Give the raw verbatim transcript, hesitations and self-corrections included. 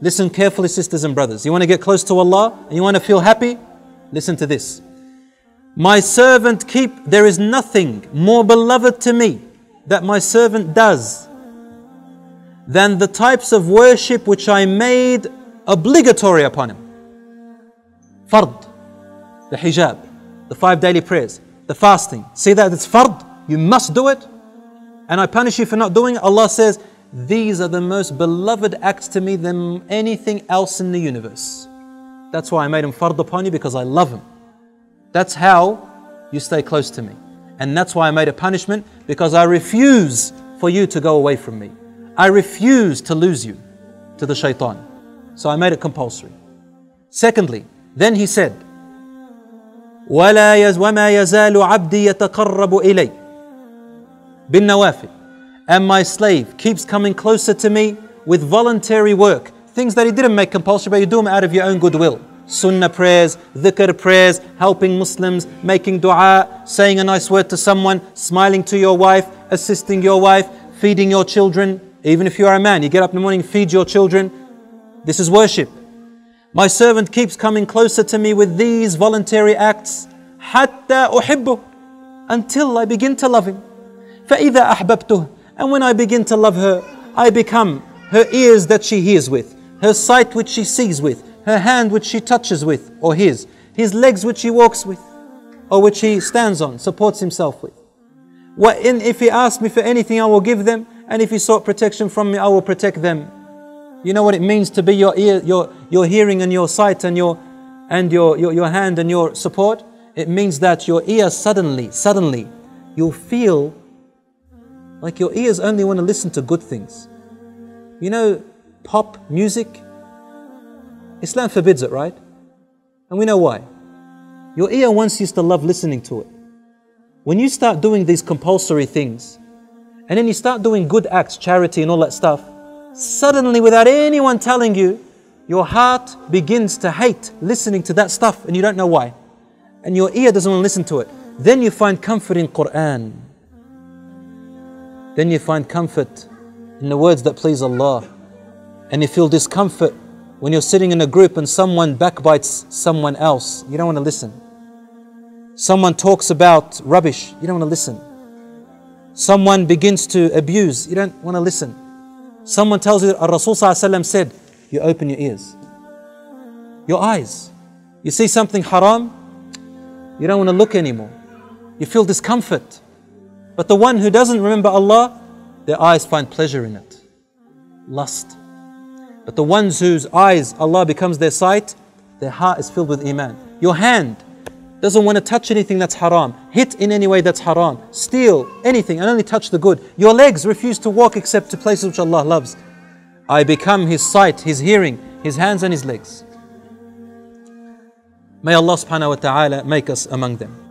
Listen carefully, sisters and brothers. You want to get close to Allah and you want to feel happy? Listen to this. My servant keep, there is nothing more beloved to me that my servant does than the types of worship which I made obligatory upon him. Fard, the hijab, the five daily prayers, the fasting. See that it's fard, you must do it. And I punish you for not doing it. Allah says, these are the most beloved acts to me than anything else in the universe. That's why I made them fard upon you, because I love them. That's how you stay close to me. And that's why I made a punishment, because I refuse for you to go away from me. I refuse to lose you to the shaytan. So I made it compulsory. Secondly, then he said, وَلَا يَزْ وَمَا يَزَالُ عَبْدِي يَتَقَرَّبُ إِلَيْهِ بِالنَّوَافِلِ. And my slave keeps coming closer to me with voluntary work. Things that he didn't make compulsory, but you do them out of your own goodwill. Sunnah prayers, dhikr prayers, helping Muslims, making dua, saying a nice word to someone, smiling to your wife, assisting your wife, feeding your children. Even if you are a man, you get up in the morning, feed your children. This is worship. My servant keeps coming closer to me with these voluntary acts. حَتَّى أُحِبُّهُ, until I begin to love him. فَإِذَا أَحْبَبْتُهُ, and when I begin to love her, I become her ears that she hears with, her sight which she sees with, her hand which she touches with, or his, his legs which he walks with, or which he stands on, supports himself with. What in, if he asks me for anything, I will give them, and if he sought protection from me, I will protect them. You know what it means to be your ear, your, your hearing and your sight and your and your, your, your hand and your support? It means that your ear suddenly, suddenly, you'll feel like your ears only want to listen to good things. You know, pop music, Islam forbids it, right? And we know why. Your ear once used to love listening to it. When you start doing these compulsory things, and then you start doing good acts, charity and all that stuff, suddenly, without anyone telling you, your heart begins to hate listening to that stuff, and you don't know why. And your ear doesn't want to listen to it. Then you find comfort in Quran. Then you find comfort in the words that please Allah. And you feel discomfort when you're sitting in a group and someone backbites someone else. You don't want to listen. Someone talks about rubbish. You don't want to listen. Someone begins to abuse. You don't want to listen. Someone tells you that Rasulullah Sallallahu Alaihi Wasallam said, you open your ears, your eyes. You see something haram, you don't want to look anymore. You feel discomfort. But the one who doesn't remember Allah, their eyes find pleasure in it. Lust. But the ones whose eyes, Allah becomes their sight, their heart is filled with Iman. Your hand doesn't want to touch anything that's haram, hit in any way that's haram, steal anything and only touch the good. Your legs refuse to walk except to places which Allah loves. I become His sight, His hearing, His hands and His legs. May Allah subhanahu wa ta'ala make us among them.